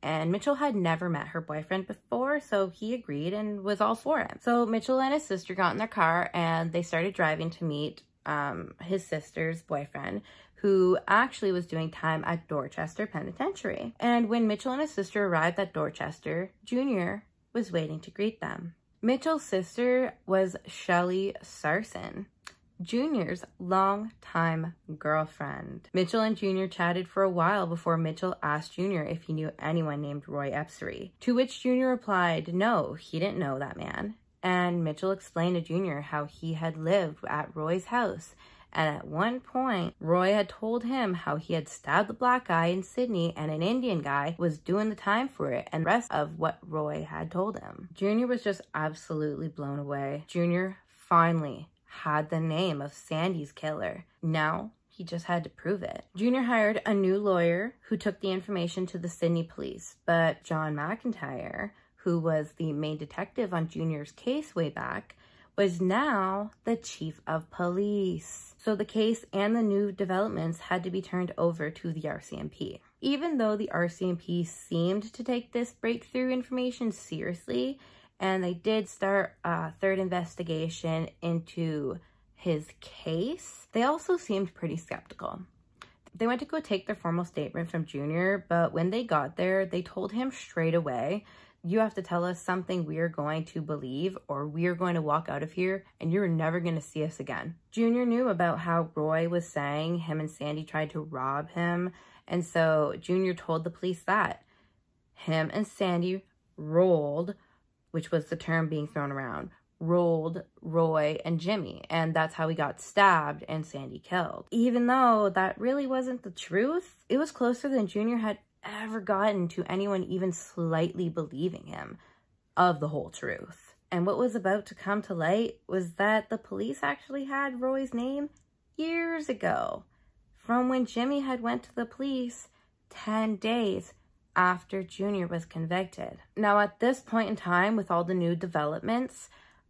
And Mitchell had never met her boyfriend before, so he agreed and was all for it. So Mitchell and his sister got in their car, and they started driving to meet um, his sister's boyfriend, who actually was doing time at Dorchester Penitentiary. And when Mitchell and his sister arrived at Dorchester, Junior was waiting to greet them. Mitchell's sister was Shelley Sarson, Junior's longtime girlfriend. Mitchell and Junior chatted for a while before Mitchell asked Junior if he knew anyone named Roy Ebsary, to which Junior replied, no, he didn't know that man. And Mitchell explained to Junior how he had lived at Roy's house, and at one point, Roy had told him how he had stabbed the black guy in Sydney, and an Indian guy was doing the time for it, and the rest of what Roy had told him. Junior was just absolutely blown away. Junior finally had the name of Sandy's killer. Now, he just had to prove it. Junior hired a new lawyer who took the information to the Sydney police, but John McIntyre, who was the main detective on Junior's case way back, was now the chief of police. So the case and the new developments had to be turned over to the R C M P. Even though the R C M P seemed to take this breakthrough information seriously, and they did start a third investigation into his case, they also seemed pretty skeptical. They went to go take their formal statement from Junior, but when they got there, they told him straight away, you have to tell us something we are going to believe, or we are going to walk out of here and you're never going to see us again. Junior knew about how Roy was saying him and Sandy tried to rob him, and so Junior told the police that him and Sandy rolled, which was the term being thrown around, rolled Roy and Jimmy, and that's how he got stabbed and Sandy killed. Even though that really wasn't the truth, it was closer than Junior had ever gotten to anyone even slightly believing him of the whole truth. And what was about to come to light was that the police actually had Roy's name years ago, from when Jimmy had went to the police ten days after Junior was convicted. Now at this point in time, with all the new developments,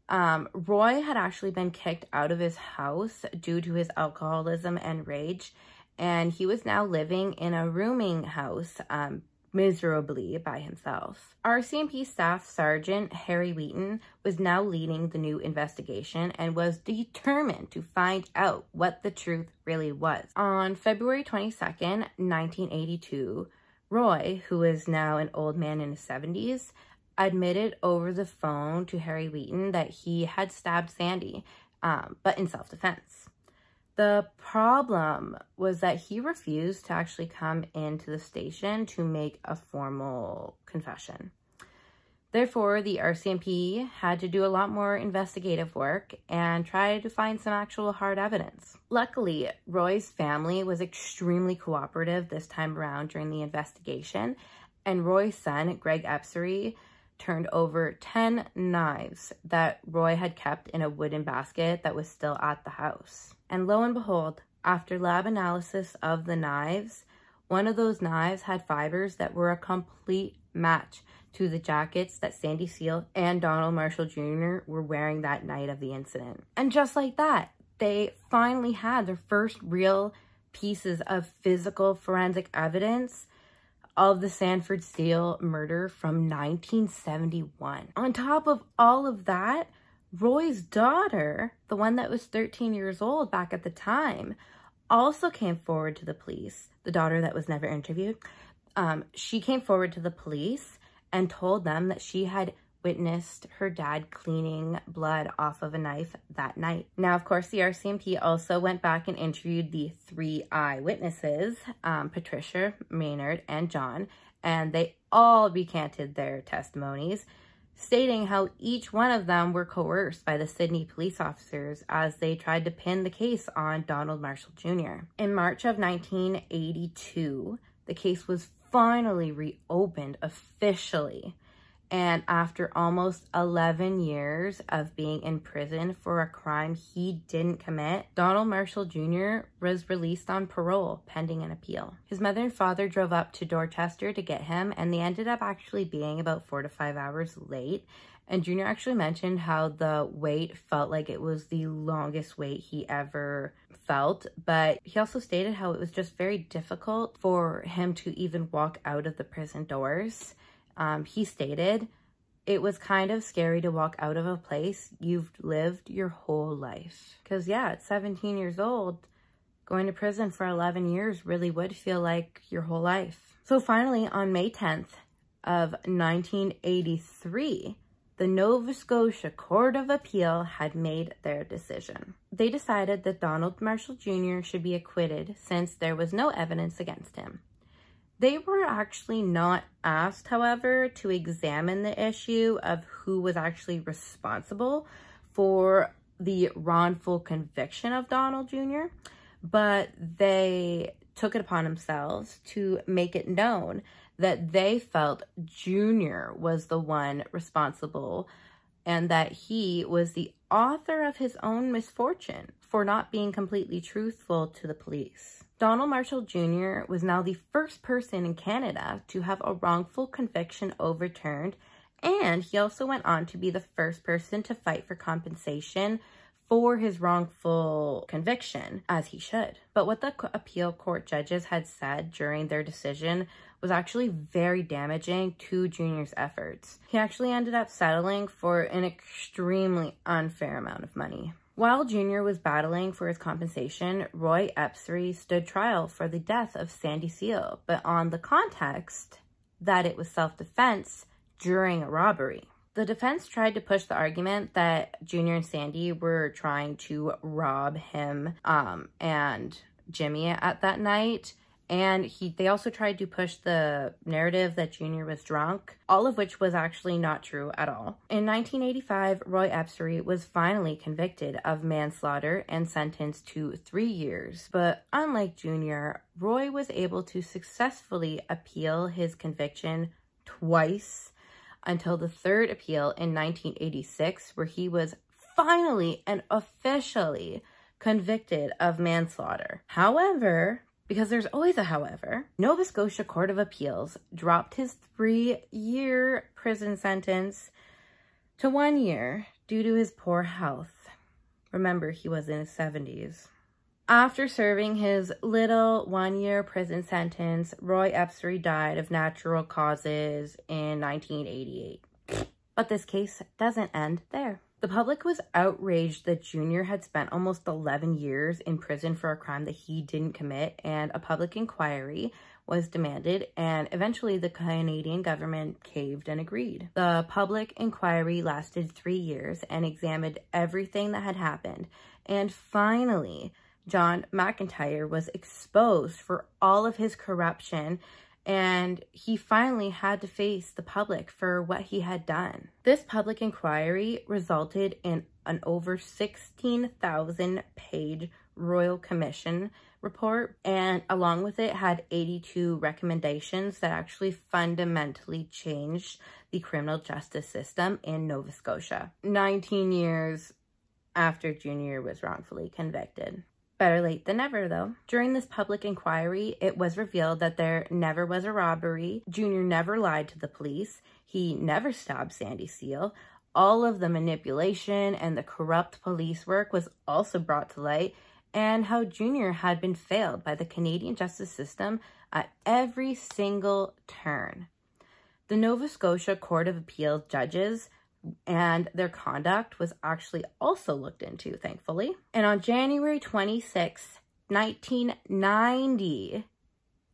um, Roy had actually been kicked out of his house due to his alcoholism and rage, and he was now living in a rooming house, um, miserably by himself. R C M P Staff Sergeant Harry Wheaton was now leading the new investigation and was determined to find out what the truth really was. On February twenty-second, nineteen eighty-two, Roy, who is now an old man in his seventies, admitted over the phone to Harry Wheaton that he had stabbed Sandy, um, but in self-defense. The problem was that he refused to actually come into the station to make a formal confession. Therefore, the R C M P had to do a lot more investigative work and try to find some actual hard evidence. Luckily, Roy's family was extremely cooperative this time around during the investigation, and Roy's son, Greg Ebsary, turned over ten knives that Roy had kept in a wooden basket that was still at the house. And lo and behold, After lab analysis of the knives, one of those knives had fibers that were a complete match to the jackets that Sandy Seale and Donald Marshall Junior were wearing that night of the incident. And just like that, they finally had their first real pieces of physical forensic evidence of the Sanford Seale murder from nineteen seventy-one. On top of all of that, Roy's daughter, the one that was thirteen years old back at the time, also came forward to the police, the daughter that was never interviewed. Um, she came forward to the police and told them that she had witnessed her dad cleaning blood off of a knife that night. Now, of course, the R C M P also went back and interviewed the three eyewitnesses, um, Patricia, Maynard, and John, and they all recanted their testimonies, stating how each one of them were coerced by the Sydney police officers as they tried to pin the case on Donald Marshall Junior In March of nineteen eighty-two, the case was finally reopened officially, and after almost eleven years of being in prison for a crime he didn't commit, Donald Marshall Junior was released on parole pending an appeal. His mother and father drove up to Dorchester to get him, and they ended up actually being about four to five hours late, and Junior actually mentioned how the wait felt like it was the longest wait he ever felt, but he also stated how it was just very difficult for him to even walk out of the prison doors. Um, he stated, "It was kind of scary to walk out of a place you've lived your whole life." Because yeah, at seventeen years old, going to prison for eleven years really would feel like your whole life. So finally, on May tenth of nineteen eighty-three, the Nova Scotia Court of Appeal had made their decision. They decided that Donald Marshall Junior should be acquitted since there was no evidence against him. They were actually not asked, however, to examine the issue of who was actually responsible for the wrongful conviction of Donald Junior, but they took it upon themselves to make it known that they felt Junior was the one responsible and that he was the author of his own misfortune for not being completely truthful to the police. Donald Marshall Junior was now the first person in Canada to have a wrongful conviction overturned, and he also went on to be the first person to fight for compensation for his wrongful conviction, as he should. But what the appeal court judges had said during their decision was actually very damaging to Junior's efforts. He actually ended up settling for an extremely unfair amount of money. While Junior was battling for his compensation, Roy Ebsary stood trial for the death of Sandy Seale, but on the context that it was self-defense during a robbery. The defense tried to push the argument that Junior and Sandy were trying to rob him um, and Jimmy at that night, and he, they also tried to push the narrative that Junior was drunk, all of which was actually not true at all. In nineteen eighty-five, Roy Ebsary was finally convicted of manslaughter and sentenced to three years. But unlike Junior, Roy was able to successfully appeal his conviction twice until the third appeal in nineteen eighty-six, where he was finally and officially convicted of manslaughter. However, because there's always a however, Nova Scotia Court of Appeals dropped his three-year prison sentence to one year due to his poor health. Remember, he was in his seventies. After serving his little one-year prison sentence, Roy Ebsary died of natural causes in nineteen eighty-eight. But this case doesn't end there. The public was outraged that Junior had spent almost eleven years in prison for a crime that he didn't commit, and a public inquiry was demanded, and eventually the Canadian government caved and agreed. The public inquiry lasted three years and examined everything that had happened, and finally, John McIntyre was exposed for all of his corruption, and he finally had to face the public for what he had done. This public inquiry resulted in an over sixteen thousand page Royal Commission report, and along with it had eighty-two recommendations that actually fundamentally changed the criminal justice system in Nova Scotia, nineteen years after Junior was wrongfully convicted. Better late than never, though. During this public inquiry, it was revealed that there never was a robbery. Junior never lied to the police. He never stabbed Sandy Seale. All of the manipulation and the corrupt police work was also brought to light, and how Junior had been failed by the Canadian justice system at every single turn. The Nova Scotia Court of Appeals judges and their conduct was actually also looked into, thankfully. And on January twenty-sixth, nineteen ninety,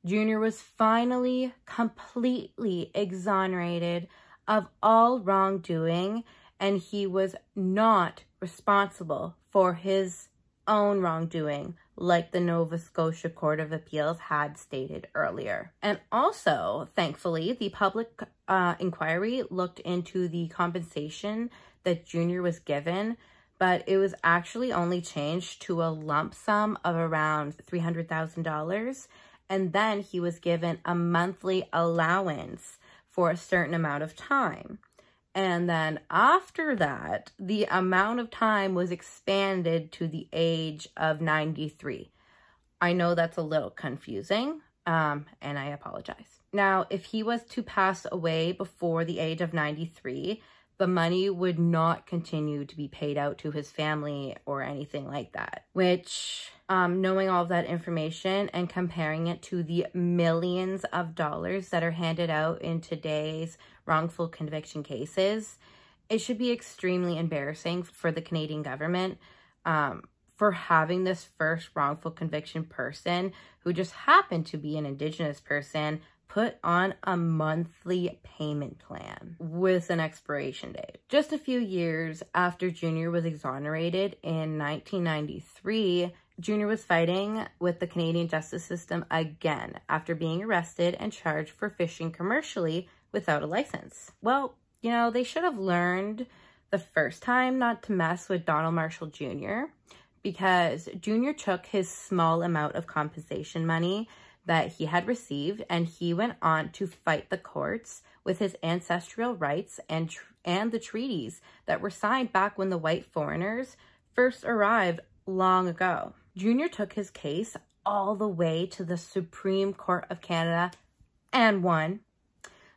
Junior was finally completely exonerated of all wrongdoing, and he was not responsible for his own wrongdoing, like the Nova Scotia Court of Appeals had stated earlier. And also, thankfully, the public uh, inquiry looked into the compensation that Junior was given, but it was actually only changed to a lump sum of around three hundred thousand dollars, and then he was given a monthly allowance for a certain amount of time. And then after that, the amount of time was expanded to the age of ninety-three. I know that's a little confusing, um, and I apologize. Now, if he was to pass away before the age of ninety-three, the money would not continue to be paid out to his family or anything like that, which, um, knowing all of that information and comparing it to the millions of dollars that are handed out in today's wrongful conviction cases, it should be extremely embarrassing for the Canadian government um, for having this first wrongful conviction person, who just happened to be an Indigenous person, put on a monthly payment plan with an expiration date. Just a few years after Junior was exonerated in nineteen ninety-three, Junior was fighting with the Canadian justice system again after being arrested and charged for fishing commercially without a license. Well, you know, they should have learned the first time not to mess with Donald Marshall Junior, because Junior took his small amount of compensation money that he had received, and he went on to fight the courts with his ancestral rights and tr and the treaties that were signed back when the white foreigners first arrived long ago. Junior took his case all the way to the Supreme Court of Canada and won.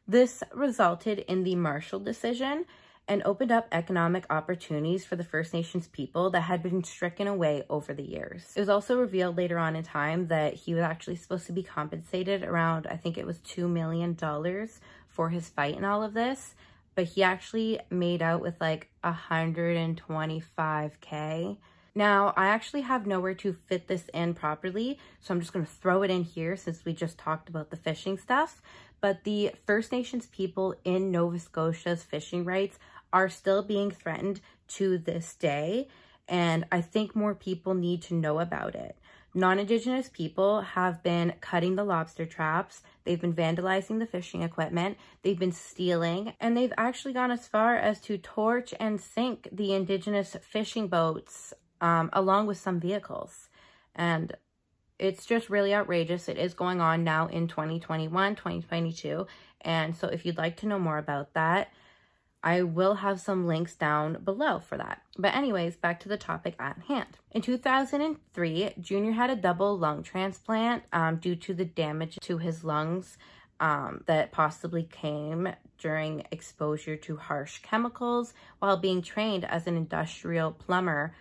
This resulted in the Marshall decision and opened up economic opportunities for the First Nations people that had been stricken away over the years. It was also revealed later on in time that he was actually supposed to be compensated around, I think it was two million dollars for his fight and all of this, but he actually made out with like one hundred twenty-five K. Now, I actually have nowhere to fit this in properly, so I'm just going to throw it in here since we just talked about the fishing stuff. But the First Nations people in Nova Scotia's fishing rights are still being threatened to this day, and I think more people need to know about it. Non-Indigenous people have been cutting the lobster traps, they've been vandalizing the fishing equipment, they've been stealing, and they've actually gone as far as to torch and sink the Indigenous fishing boats Um, along with some vehicles. And it's just really outrageous. It is going on now in twenty twenty-one, twenty twenty-two. And so if you'd like to know more about that, I will have some links down below for that. But anyways, back to the topic at hand. In two thousand three, Junior had a double lung transplant um, due to the damage to his lungs um, that possibly came during exposure to harsh chemicals while being trained as an industrial plumber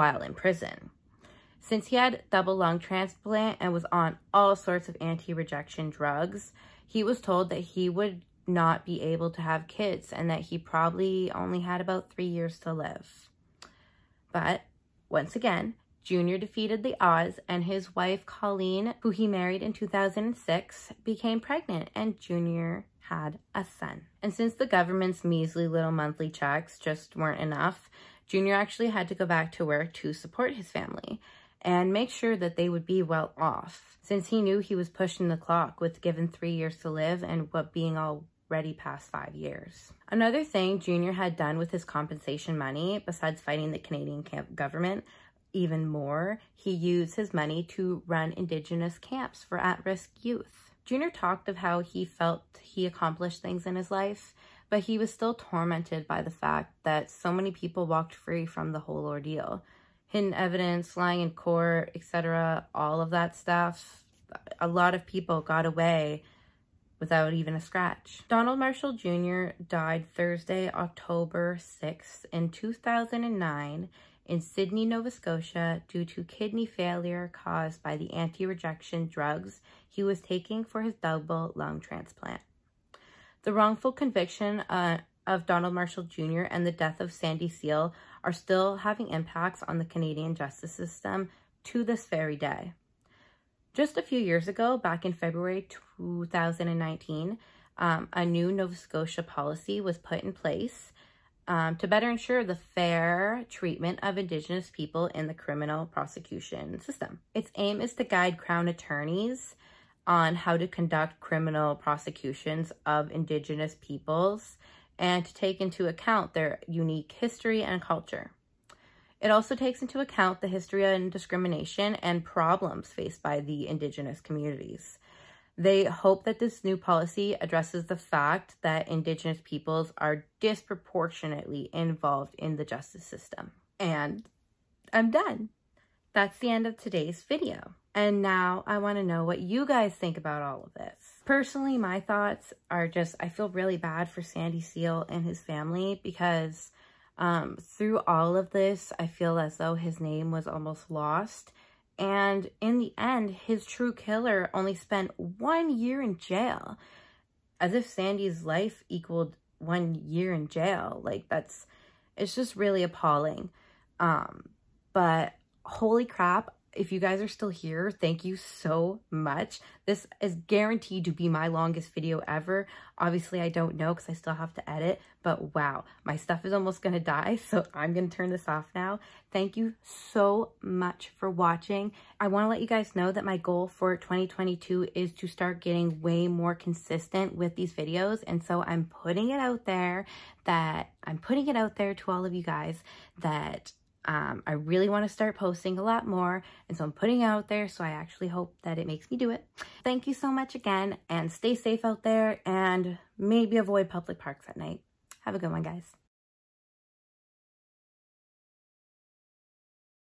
while in prison. Since he had double lung transplant and was on all sorts of anti-rejection drugs, he was told that he would not be able to have kids and that he probably only had about three years to live. But once again, Junior defeated the odds, and his wife Colleen, who he married in two thousand six, became pregnant, and Junior had a son. And since the government's measly little monthly checks just weren't enough, Junior actually had to go back to work to support his family and make sure that they would be well off, since he knew he was pushing the clock with given three years to live and what being already past five years. Another thing Junior had done with his compensation money, besides fighting the Canadian camp government even more, he used his money to run Indigenous camps for at-risk youth. Junior talked of how he felt he accomplished things in his life, but he was still tormented by the fact that so many people walked free from the whole ordeal. hidden evidence, lying in court, et cetera, all of that stuff. A lot of people got away without even a scratch. Donald Marshall Junior died Thursday, October sixth in two thousand nine in Sydney, Nova Scotia, due to kidney failure caused by the anti-rejection drugs he was taking for his double lung transplant. The wrongful conviction uh, of Donald Marshall Junior and the death of Sandy Seale are still having impacts on the Canadian justice system to this very day. Just a few years ago, back in February two thousand nineteen, um, a new Nova Scotia policy was put in place um, to better ensure the fair treatment of Indigenous people in the criminal prosecution system. Its aim is to guide Crown attorneys on how to conduct criminal prosecutions of Indigenous peoples and to take into account their unique history and culture. It also takes into account the history and discrimination and problems faced by the Indigenous communities. They hope that this new policy addresses the fact that Indigenous peoples are disproportionately involved in the justice system. And I'm done. That's the end of today's video. And now I want to know what you guys think about all of this. Personally, my thoughts are just, I feel really bad for Sandy Seale and his family because Um, through all of this, I feel as though his name was almost lost. And in the end, his true killer only spent one year in jail. As if Sandy's life equaled one year in jail. Like, that's, it's just really appalling. Um, but holy crap, if you guys are still here, thank you so much. This is guaranteed to be my longest video ever. Obviously, I don't know because I still have to edit, but wow, my stuff is almost going to die, so I'm going to turn this off now. Thank you so much for watching. I want to let you guys know that my goal for twenty twenty-two is to start getting way more consistent with these videos, and so I'm putting it out there that I'm putting it out there to all of you guys that Um, I really want to start posting a lot more, and so I'm putting it out there, so I actually hope that it makes me do it. Thank you so much again, and stay safe out there, and maybe avoid public parks at night. Have a good one, guys.